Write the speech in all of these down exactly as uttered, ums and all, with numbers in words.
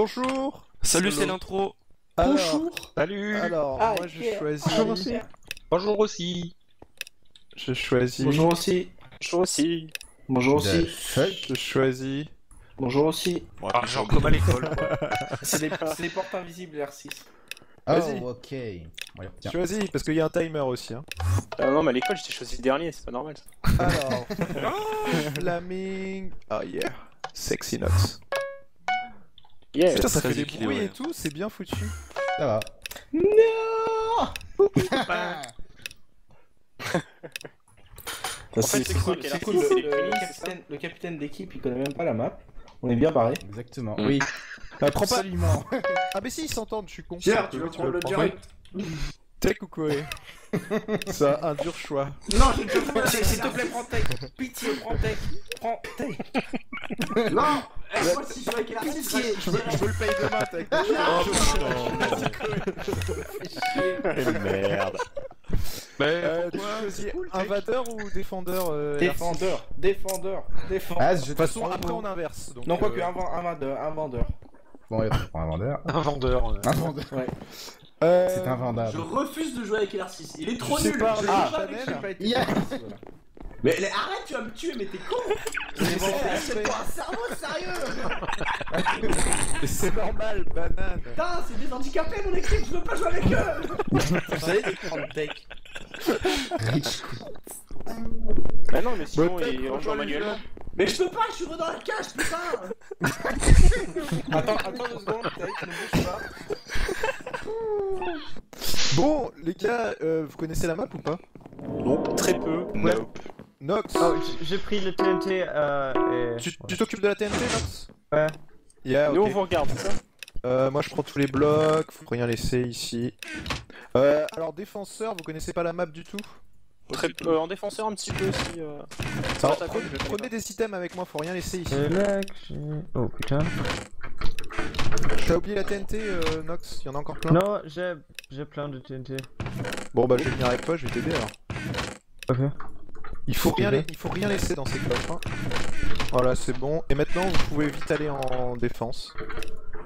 Bonjour. Salut, c'est l'intro. Bonjour. Salut. Alors, ah, moi je choisis. Bonjour aussi. Bonjour aussi. Je choisis. Bonjour aussi. Bonjour aussi. Bonjour aussi. Je choisis. Bonjour aussi. Ah, genre comme à l'école. C'est des, des portes invisibles, R six. Oh, ok. Ouais, choisis, parce qu'il y a un timer aussi. Hein. Euh, non, mais à l'école, j'étais choisi le dernier, c'est pas normal ça. Alors. Flaming. Oh yeah. Sexy Nox. Yeah. Putain, ça, ça fait des bruits et tout, c'est bien foutu. Ça va. Non. En fait, c'est cool, c'est cool. Le capitaine d'équipe, il connaît même pas la map. On est bien barré. Exactement. Oui. Bah, prends pas. Ah, mais si, ils s'entendent, je suis con. Pierre, tu veux prendre le direct Tech ou quoi? C'est un dur choix. Non, s'il te plaît, prends Tech. Pitié, prends Tech. Prends Tech. Non. Pitié, je veux le payer demain, Tech. Oh putain. Merde. Mais euh, tu cool, invadeur ou défendeur euh, Défendeur, défendeur, défendeur. Ah, de toute façon, après on inverse. Donc non, quoi euh... que, invendeur, invendeur. Bon, il prend un vendeur. Un vendeur. Euh... Un vendeur. Ouais. Euh... C'est un vendeur. Je refuse de jouer avec Elarcis. Il est trop je nul. Pas, je ah, pas avec, pas été yeah. Mais arrête, tu vas me tuer, mais t'es con. C'est pas un cerveau sérieux. C'est normal, banane. Putain, c'est des handicapés mon équipe, je veux pas jouer avec eux. Vous savez, des grandes tech. Bah non, mais sinon il rejoint manuellement. Mais je peux pas, je suis dans la cage, putain. Attends, attends deux secondes, Tech, ne bouge pas. Bon, les gars, euh, vous connaissez la map ou pas? Non, très peu. Nope. Nox. Oh, j'ai pris le T N T. Euh, et... Tu t'occupes de la T N T, Nox? Ouais. Yeah, okay. Nous on vous regarde, c'est ça? Euh, moi je prends tous les blocs, faut rien laisser ici. Euh, alors défenseur, vous connaissez pas la map du tout? Très peu. Euh, en défenseur un petit peu aussi. Euh... Ça ça prenez, prenez des items avec moi, faut rien laisser ici. Oh putain. T'as oublié la T N T, euh, Nox? Y'en a encore plein? Non, j'ai j'ai plein de T N T. Bon bah je vais venir avec toi, je vais t'aider alors. Ok. Il faut, rien, il faut rien laisser dans ces coffres. Hein. Voilà, c'est bon. Et maintenant, vous pouvez vite aller en défense.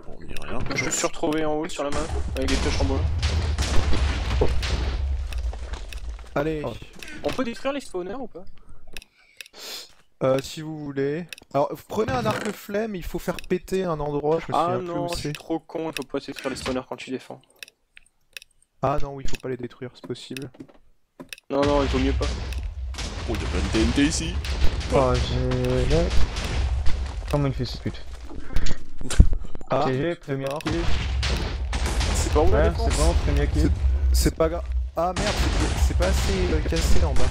Bon, on dit rien. Je me suis retrouvé en haut sur la main avec des flèches en bas. Oh. Allez. Oh. On peut détruire les spawners ou pas? Euh, si vous voulez. Alors, vous prenez un arc flemme, il faut faire péter un endroit. Je me ah non, je suis trop con, il faut pas détruire les spawners quand tu défends. Ah non, oui, faut pas les détruire, c'est possible. Non, non, il vaut mieux pas. Oh, y'a plein de T N T ici. Oh, j'ai... Comment il fait cette pute? Ah, T G, premier kill. C'est pas où la défense? C'est pas où, premier kill. C'est pas grave. Ah merde, c'est pas assez cassé en bas.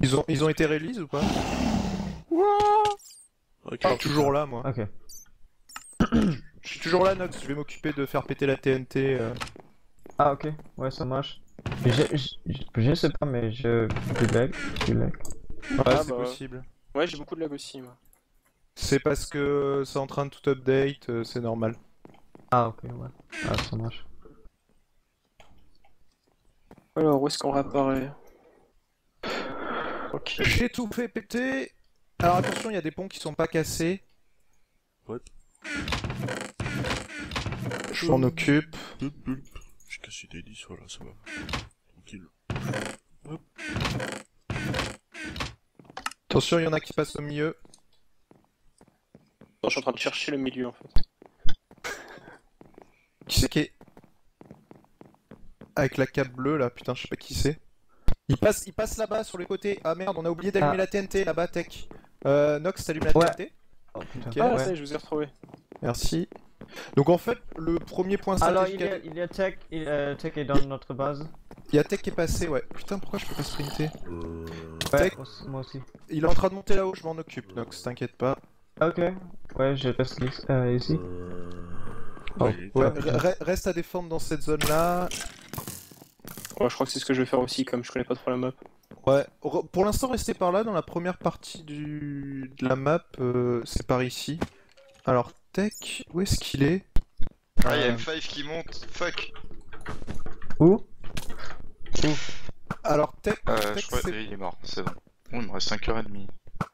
Ils ont, ils ont été release ou pas? Wouah. Je suis toujours là, moi. Ok. Je suis toujours là, Nox, je vais m'occuper de faire péter la T N T. Euh... Ah ok, ouais ça marche. Je, je, je sais pas mais je... du lag, du lag. Ouais ah, c'est bah, possible. Ouais j'ai beaucoup de lag aussi moi. C'est parce que c'est en train de tout update, c'est normal. Ah ok ouais, ah ça marche. Alors où est-ce qu'on réapparaît? Ok. J'ai tout fait péter. Alors attention, il y a des ponts qui sont pas cassés. Ouais. Je m'en occupe. J'ai cassé des dix, voilà, ça va. Tranquille. Hop. Attention, il y en a qui passent au milieu. Non, je suis en train de chercher le milieu en fait. Qui c'est qui est... avec la cape bleue là, putain, je sais pas qui c'est. Il passe, il passe là-bas sur les côtés. Ah merde, on a oublié d'allumer ah. la T N T là-bas, Tech. Euh, Nox, t'allumes la ouais. T N T? Oh putain. Okay, ah, ouais. Ça, je vous ai retrouvé. Merci. Donc en fait, le premier point stratégique... Alors il y a, il y a Tech, il, euh, Tech est dans notre base. Il y a Tech qui est passé, ouais. Putain, pourquoi je peux pas sprinter? Ouais, Tech, moi aussi. Il est en train de monter là-haut, je m'en occupe, Nox, t'inquiète pas. Ok, ouais, je reste euh, ici. Oh. Ouais, re reste à défendre dans cette zone-là. Ouais, je crois que c'est ce que je vais faire aussi, comme je connais pas trop la map. Ouais, re pour l'instant, restez par là, dans la première partie du... de la map, euh, c'est par ici. Alors... Tech, où est-ce qu'il est? Ah, y'a M cinq qui monte, fuck! Où? Où? Alors, Tech. Euh, je crois qu'il est mort, c'est bon. Oh, il me reste cinq heures trente.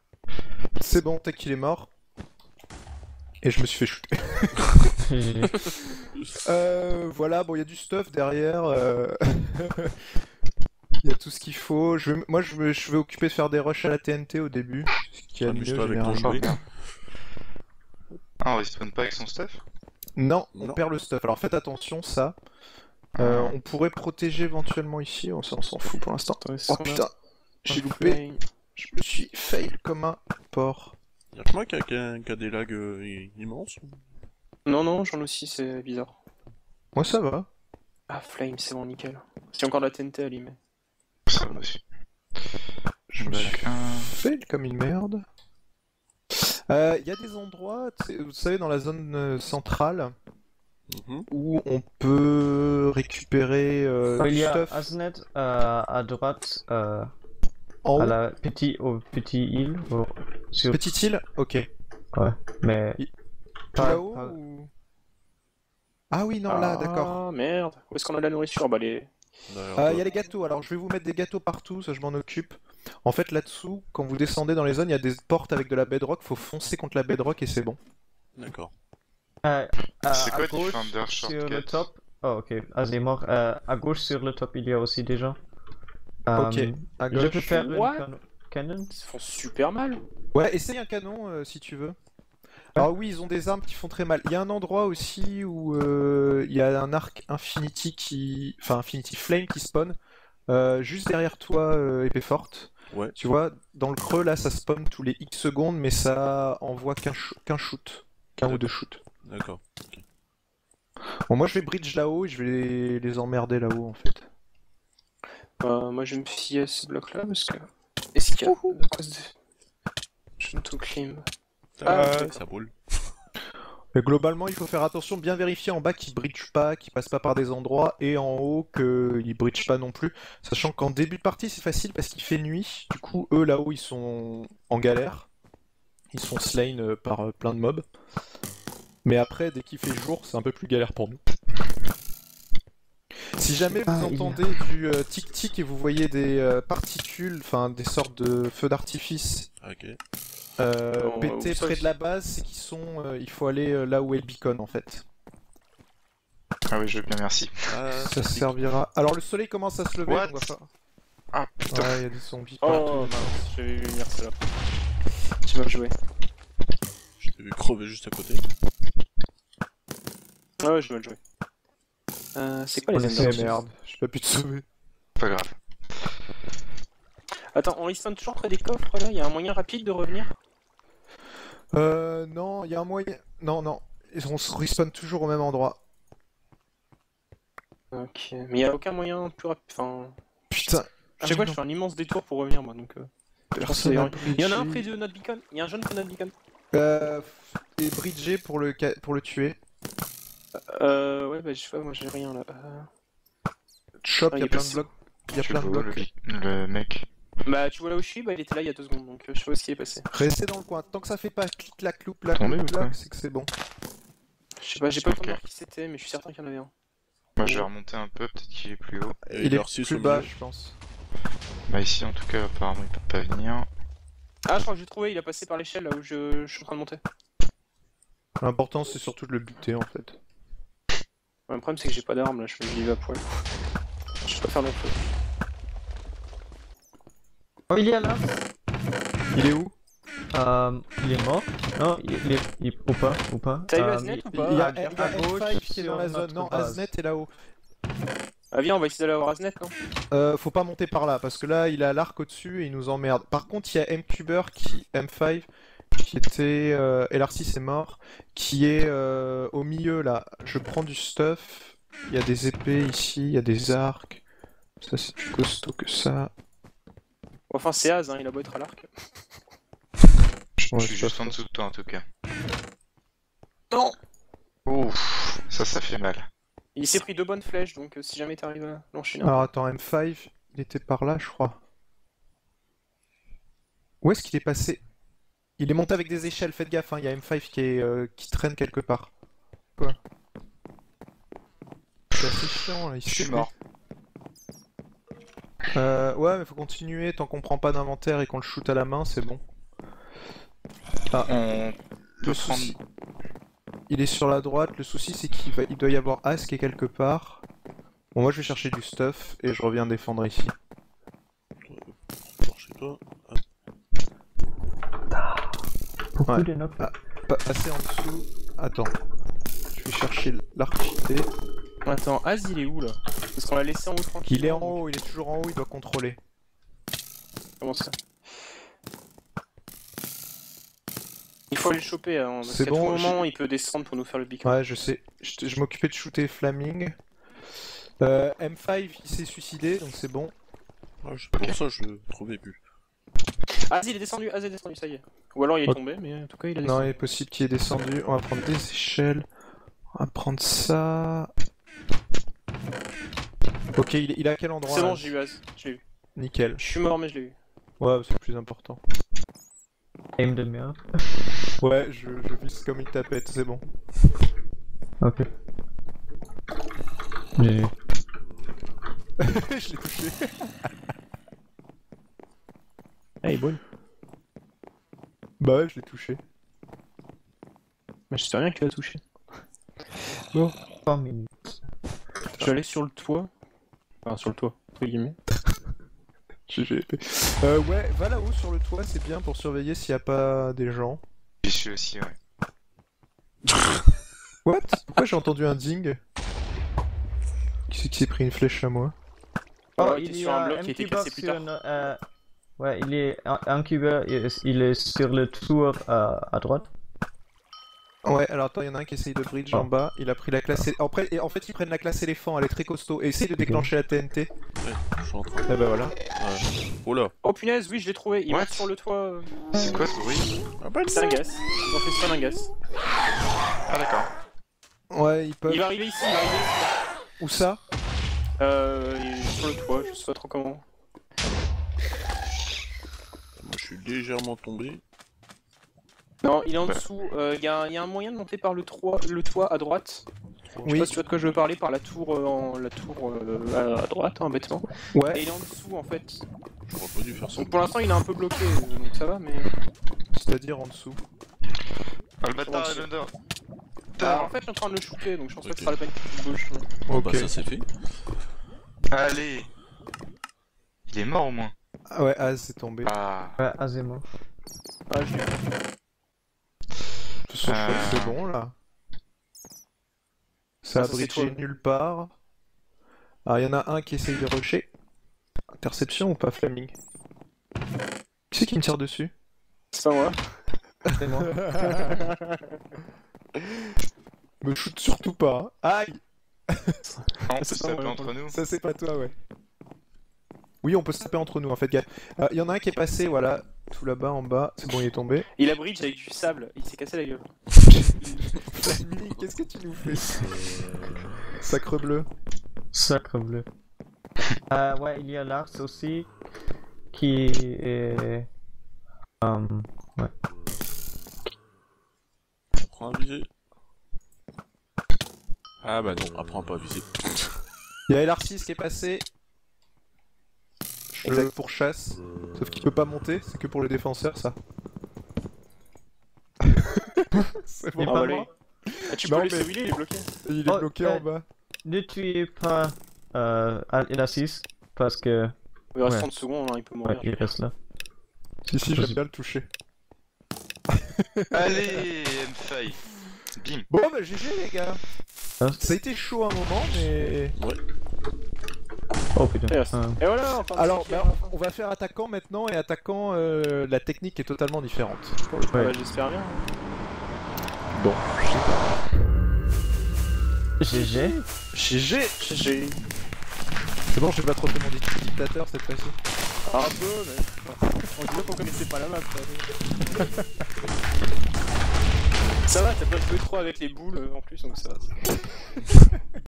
C'est bon, Tech, il est mort. Et je me suis fait shooter. euh, voilà, bon, il y a du stuff derrière. Euh... Il y a tout ce qu'il faut. Je vais... Moi, je vais... je vais occuper de faire des rushs à la T N T au début. Ce qui a mieux, avec ton char. Ah, on respawn pas avec son stuff? Non, on non. perd le stuff. Alors faites attention, ça. Euh, on pourrait protéger éventuellement ici. On s'en fout pour l'instant. Oh putain, j'ai loupé. Je me suis fail comme un porc. Y'a que moi qui a des lags euh, immenses? Non, non, j'en ai aussi, c'est bizarre. Moi ça va. Ah, flame, c'est bon, nickel. Si encore de la T N T à l'image. Ça va aussi. Je me suis fail comme une merde. Il euh, y a des endroits, vous savez, dans la zone centrale, mm-hmm. où on peut récupérer euh, du stuff. Il y a Azenet euh, à droite. Euh... En à la petit, au petit île au, sur... Petite île. Ok. Ouais, mais... Y... Pas, là-haut pas... ou... Ah oui, non, ah, là, d'accord. Ah, merde. Où est-ce qu'on a de la nourriture? Bah, les... Il euh, y a les gâteaux, alors je vais vous mettre des gâteaux partout, ça je m'en occupe. En fait, là-dessous, quand vous descendez dans les zones, il y a des portes avec de la bedrock, faut foncer contre la bedrock et c'est bon. D'accord. Euh, euh, c'est quoi Defender Shortcut sur le top? Oh, ok, Azimor. Euh, à gauche sur le top, il y a aussi des gens. Ok, um, à gauche. Je peux faire le can canon. Ils font super mal. Ouais, essaye un canon euh, si tu veux. Alors oui, ils ont des armes qui font très mal. Il y a un endroit aussi où euh, il y a un arc Infinity qui... Enfin, Infinity Flame qui spawn. Euh, juste derrière toi, euh, épée forte. Ouais. Tu vois, dans le creux, là, ça spawn tous les X secondes, mais ça envoie qu'un sh qu'un shoot. Qu'un ou deux shoots. D'accord. Okay. Bon, moi, je vais bridge là-haut et je vais les, les emmerder là-haut, en fait. Euh, moi, je vais me fier à ce bloc-là, parce que... Est-ce qu'il y a... À cause de... Je me tout clim. Ah, euh... okay, ça roule. Mais globalement, il faut faire attention, bien vérifier en bas qu'ils bridge pas, qu'ils passent pas par des endroits, et en haut qu'ils bridge pas non plus. Sachant qu'en début de partie, c'est facile parce qu'il fait nuit. Du coup, eux là-haut, ils sont en galère. Ils sont slain par plein de mobs. Mais après, dès qu'il fait jour, c'est un peu plus galère pour nous. Si jamais vous ah, entendez il... du euh, tic-tic et vous voyez des euh, particules, enfin des sortes de feux d'artifice. Ok. Euh, bon, péter près de la base, c'est qu'ils sont. Euh, il faut aller euh, là où est le beacon en fait. Ah oui, je veux bien, merci. Euh, ça servira. Alors le soleil commence à se lever. What on va pas... Ah putain. Ouais, il y a des zombies. Oh mince, j'avais vu venir cela. Tu m'as joué. Je t'ai vu crever juste à côté. Ah ouais, je vais le jouer. Euh, c'est quoi les ennemis? Merde, je peux plus te sauver. Pas grave. Attends, on respawn toujours près des coffres là, il y a un moyen rapide de revenir? Euh, non, il y a un moyen... Non, non, on se respawn toujours au même endroit. Ok, mais il a aucun moyen plus rapide, enfin... Putain... Je sais ah, quoi, non. Je fais un immense détour pour revenir, moi, donc... Euh... Personne je pense que il y en a un près de notre beacon, il y a un jeune près de notre beacon. Euh... Et bridgé pour le, ca... pour le tuer. Euh... Ouais, bah je sais pas, moi j'ai rien, là. Chop, il y a plein de blocs. Il y a plein de blocs. Le mec... Bah tu vois là où je suis, bah il était là il y a deux secondes donc euh, je sais pas ce qui est passé. Restez dans le coin, tant que ça fait pas clic clac loup là, c'est que c'est bon. Je sais pas, j'ai pas le temps de voir qui c'était mais je suis certain qu'il y en avait un. Moi je vais remonter un peu, peut-être qu'il est plus haut. Il, il est, est plus bas je pense. Bah ici en tout cas apparemment il peut pas venir. Ah je crois que j'ai trouvé, il a passé par l'échelle là où je... je suis en train de monter. L'important c'est surtout de le buter en fait. Ouais, le problème c'est que j'ai pas d'armes là, je vais vivre à poil. Je peux pas faire la faute. Oh, il est là! Il est où? Euh. Il est mort? Non, il est. Il... Ou pas? Ou pas? T'as eu Azenet ou pas? Il y a M cinq qui est dans la zone. Non, Azenet est là-haut. Ah, viens, on va essayer d'aller voir Azenet, non? Euh, faut pas monter par là, parce que là, il a l'arc au-dessus et il nous emmerde. Par contre, il y a M-Cuber qui. M cinq, qui était. Euh... Elarcis est mort, qui est euh... au milieu là. Je prends du stuff. Il y a des épées ici, il y a des arcs. Ça, c'est plus costaud que ça. Enfin c'est Az, hein, il a beau être à l'arc. Je ouais, suis juste en dessous de toi en tout cas. Non. Ouf, ça ça fait mal. Il s'est pris deux bonnes flèches donc euh, si jamais t'arrives à l'enchaîner. Alors attends, M cinq, il était par là je crois. Où est-ce qu'il est passé? Il est monté avec des échelles, faites gaffe, hein, il y a M cinq qui, est, euh, qui traîne quelque part. Quoi? C'est assez chiant là, il s'est mort. Euh, ouais mais faut continuer, tant qu'on prend pas d'inventaire et qu'on le shoot à la main, c'est bon. Ah, on peut prendre... Il est sur la droite, le souci c'est qu'il va... il doit y avoir As qui est quelque part. Bon, moi je vais chercher du stuff et je reviens défendre ici. Toi. Pourquoi ouais. Nox ah, pa passer en dessous. Attends. Je vais chercher l'archité. Attends, Az il est où là? Parce qu'on l'a laissé en haut tranquille. Il est en haut, il est toujours en haut, il doit contrôler. Comment ça? Il faut aller le choper hein, parce qu'à bon, tout moment il peut descendre pour nous faire le pic. Ouais je sais, je, je m'occupais de shooter Flaming. Euh, M cinq il s'est suicidé donc c'est bon. Ah, je... Pour ça je le trouvais plus. Ah il est descendu, ah, il est descendu, ça y est. Ou alors il est okay. tombé, mais en tout cas il est descendu. Non, il est possible qu'il est descendu, on va prendre des échelles. On va prendre ça... Ok, il, il est à quel endroit? C'est bon, j'ai eu Az, je l'ai eu. Nickel. Je suis mort mais je l'ai eu. Ouais, c'est le plus important. Aim de merde. Ouais, je, je vise comme une tapette, c'est bon. Ok. J'ai eu. Je l'ai touché. Hey, bon. Bah ouais, je l'ai touché. Mais je sais rien que tu l'as touché. Bon, trois minutes. Je vais aller sur le toit. Enfin, sur le toit, entre guillemets. euh, ouais, va là-haut sur le toit, c'est bien pour surveiller s'il n'y a pas des gens. J'y suis aussi, ouais. What? Pourquoi j'ai entendu un ding? Qui c'est qui s'est pris une flèche à moi? Oh, il, il est sur un bloc qui a été cassé plus tard. Une, euh... Ouais, il est incubé, il est sur le tour euh, à droite. Ouais, alors attends, il y en a un qui essaye de bridge oh. en bas, il a pris la classe... En fait, en fait ils prennent la classe éléphant, elle est très costaud, et essaye de déclencher okay. la T N T. Ouais, je suis en train. Ah bah voilà. Ouais. Oh là. Oh punaise, oui, je l'ai trouvé, il monte sur le toit... C'est quoi ce bruit? Ah bah c'est un gaz, ils ont fait ça d'un gaz. Ah d'accord. Ouais, ils peuvent... Il va arriver ici, il va arriver ici. Où ça? Euh... Il est sur le toit, je sais pas trop comment. Moi, je suis légèrement tombé. Non, il est en dessous. Il euh, y, y a un moyen de monter par le, toit, le toit à droite. Oui. Je sais pas si tu vois de quoi je veux parler, par la tour, euh, en, la tour euh, à droite, hein, bêtement. Ouais. Et il est en dessous en fait. Je crois pas dû faire ça. Donc, pour l'instant, il est un peu bloqué, donc ça va, mais. C'est-à-dire en dessous. Ah, le bâtard est là-dedans. Ah, en fait, je suis en train de le shooter, donc je pense okay. pas que ça sera la peine qu'il bouge. gauche. Ok, bah, ça c'est fait. Allez. Il est mort au moins. Ah ouais, Az c'est tombé. Ah. Ouais, Az est mort. Ah, je l'ai. De toute façon, euh... c'est bon là. Ça, ça a bridgé nulle part. Alors, il y en a un qui essaye de rusher. Interception ou pas, Flaming? Qui c'est qui me tire dessus? C'est pas moi. C'est moi. Me shoot surtout pas. Hein. Aïe! On peut se taper ouais, entre nous. Ça, c'est pas toi, ouais. Oui, on peut se taper entre nous en fait, gars. Euh, y en a un qui est passé, voilà, tout là-bas, en bas. C'est bon, il est tombé. Il a bridge avec du sable, il s'est cassé la gueule. Qu'est-ce que tu nous fais? Sacre bleu. Sacre bleu. Euh, ouais, il y a Lars aussi, qui est... Euh, ouais. On prend un visé. Ah bah non, on prend pas un visé. Il y a Elarcis qui est passé. Exact pour chasse, sauf qu'il peut pas monter, c'est que pour les défenseurs ça. C'est bon, pas moi. Ah, tu non, peux laisser mais... il est bloqué. Il est oh, bloqué euh, en bas. Ne tuez pas euh, Elarcis parce que... Il reste ouais. trente secondes, hein, il peut mourir. Ouais, il reste là. Si si, j'aime bien le toucher. Allez, M cinq. Bim. Bon bah G G les gars. Hein? Ça a été chaud un moment mais... Ouais. Oh putain. Yes. Ah. Et voilà, enfin, alors, bah, on va faire attaquant maintenant, et attaquant, euh, la technique est totalement différente. Ouais. Bah, j'espère bien. Bon, je sais pas. G G. G G. G G. C'est bon, je vais pas trop demander de dictateur cette fois-ci. Ah, un peu, mais. On dirait qu'on connaissait pas la map. Ça, ça va, t'as pas joué trop avec les boules en plus, donc ça va.